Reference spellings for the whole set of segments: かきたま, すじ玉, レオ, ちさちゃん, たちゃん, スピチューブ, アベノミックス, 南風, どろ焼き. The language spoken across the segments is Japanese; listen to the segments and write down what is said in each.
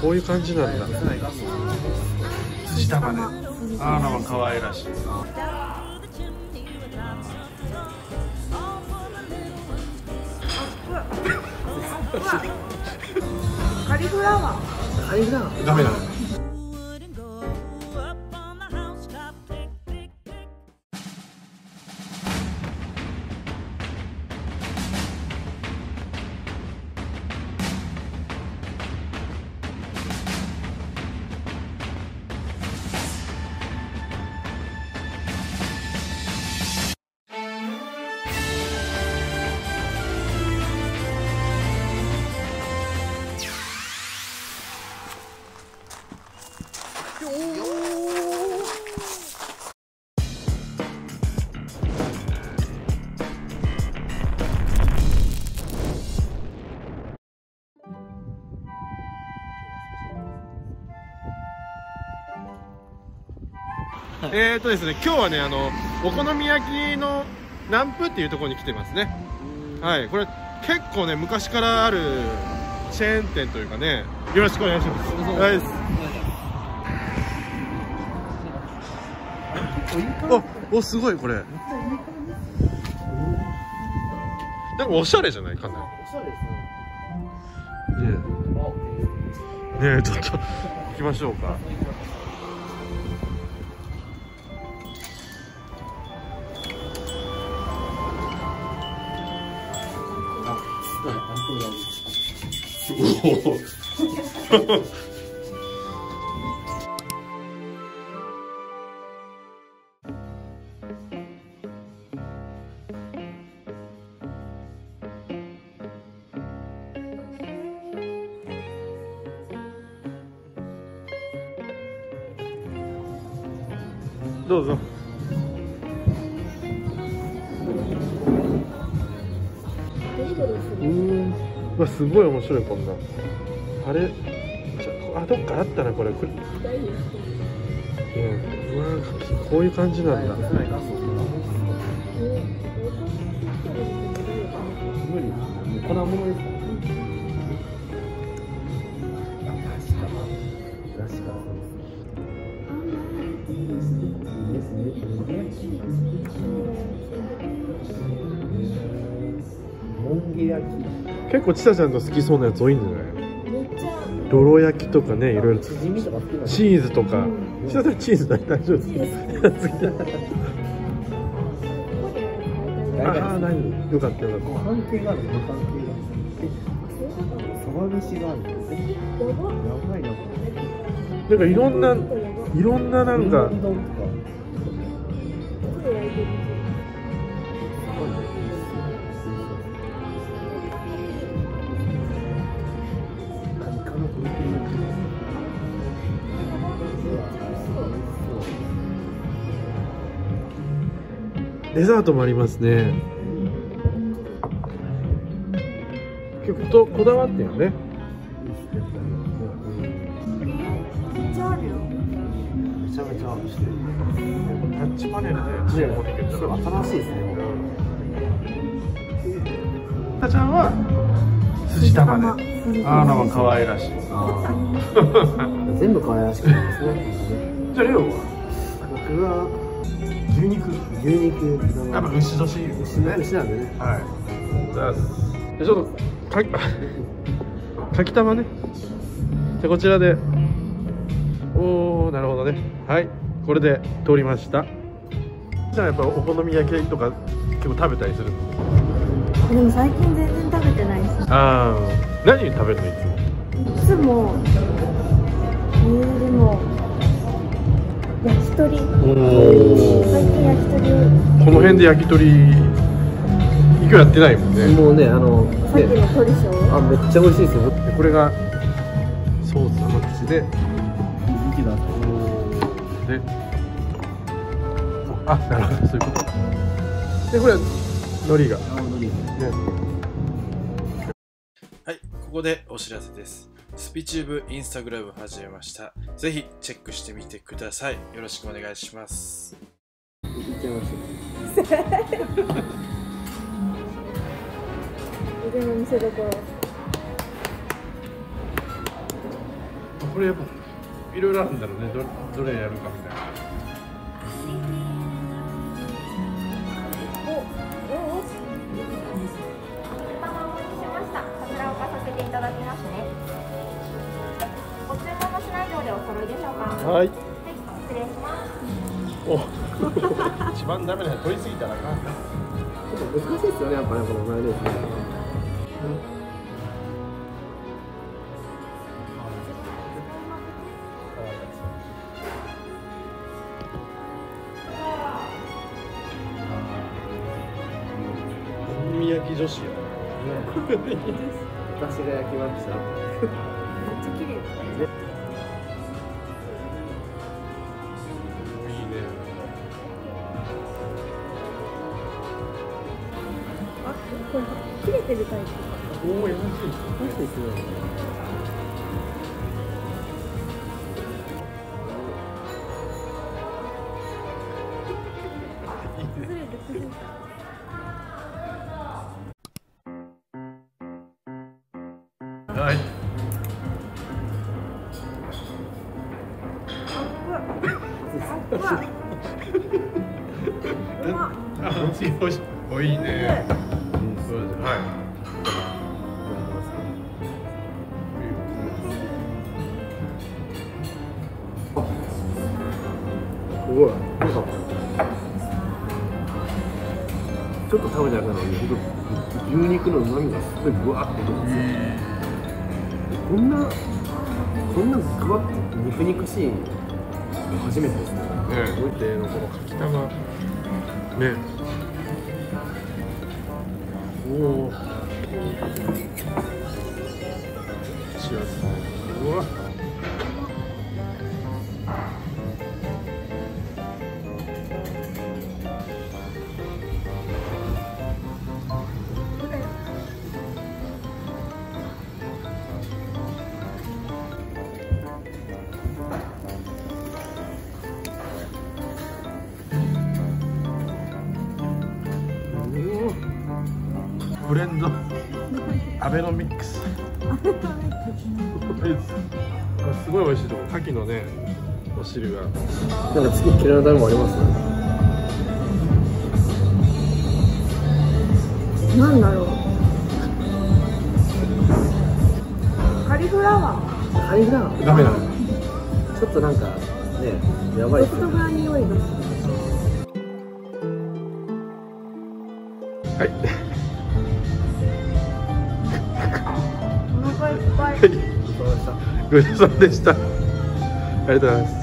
こういう感じなんだ。下まで。あら、可愛らしい。カリフラワー。カリフラワー。ダメだ。ですね、今日はね、お好み焼きの南風っていうところに来てますね。はい、これ結構ね、昔からあるチェーン店というかね、よろしくお願いします。お、すごい、これ。でもおしゃれじゃないかな。おしゃれですね。ねえ、ちょっと行きましょうか。どうぞ。うわ、すごい面白い、こんな。あれ、あ、どっかあったな、これ。うわ、こういう感じなんだ。結構ちさちゃんと好きそうなやつ多いんじゃない？どろ焼きとかね、いろいろチーズとか、ちさちゃんチーズ大丈夫ですか？ああ、大丈夫、よかったよかった。関係がある、関係がある。サバ飯がある。なんかいろんななんか。デザートもありますね。結構こだわってるよね。めちゃめちゃあるしてる。タッチパネルでこれ新しいですね。たちゃんはすじ玉で。あら、可愛らしい。全部可愛らしくないですね。じゃあレオは？僕は。牛肉やっぱ牛年牛なんでね。はい、ちょっとかきたまね。じゃあこちらで。おお、なるほどね。はい、これで通りました。じゃあやっぱお好み焼きとか結構食べたりするの？でも最近全然食べてないです。ああ、何食べるの？いつもでも焼き鳥。最近焼き鳥。この辺で焼き鳥。いくらやってないもんね。もうね、さっきの鳥でしょ。あ、めっちゃ美味しいですよ。これが。ソースの口で。で。あ、なるほど、そういうこと。で、これ。海苔が。はい、ここでお知らせです。スピチューブインスタグラム始めました。ぜひチェックしてみてください。よろしくお願いします。腕の見せ所。これやっぱいろいろあるんだろうね、どれやるかみたいな。はい。失礼します。お、一番ダメな取りすぎたらな。ちょっと難しいですよね、やっぱね、このマヨネーズね。お好み焼き女子や。私が焼きました。めっちゃ綺麗ですね。切れてるタイプ。おお、優しい。優しいですよね。はい。おいいね。すごい、なんかちょっと食べただけなのに、牛肉の旨味がすごいぐわーって出てます。こんなぐわって肉肉しい初めてですね。こうやってのこのかきたまね。おお。幸せ。うわ。ブレンドアベノミックスすごい美味しいとこ、牡蠣のねお汁がなんかすごい嫌いなタイムありますね。なんだろう、カリフラワーダメなの。ちょっとなんかねやばいですね。ソフトな匂いがする。はい、はい、ごちそうさまでした。ありがとうございます。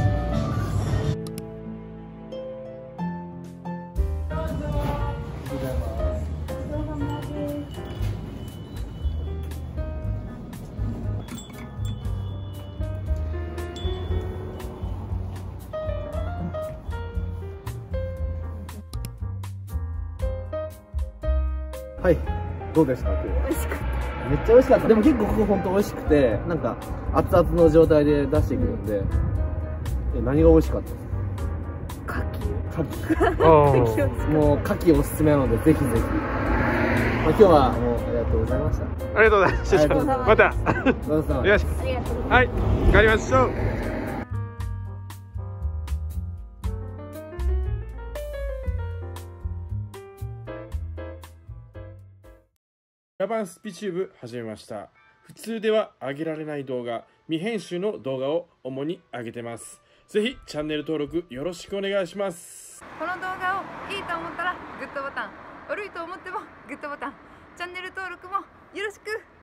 はい、どうでしたか今日は。美味しかった。めっちゃ美味しかった。でも結構ここ本当美味しくて、なんか熱々の状態で出してくるんで、何が美味しかったですか。牡蠣。もう牡蠣おすすめなのでぜひぜひ。まあ、今日はもうありがとうございました。ありがとうございました。また。よし。はい。帰りましょう。裏番スピチューブ始めました。普通では上げられない動画、未編集の動画を主に上げてます。ぜひチャンネル登録よろしくお願いします。この動画をいいと思ったらグッドボタン、悪いと思ってもグッドボタン、チャンネル登録もよろしく。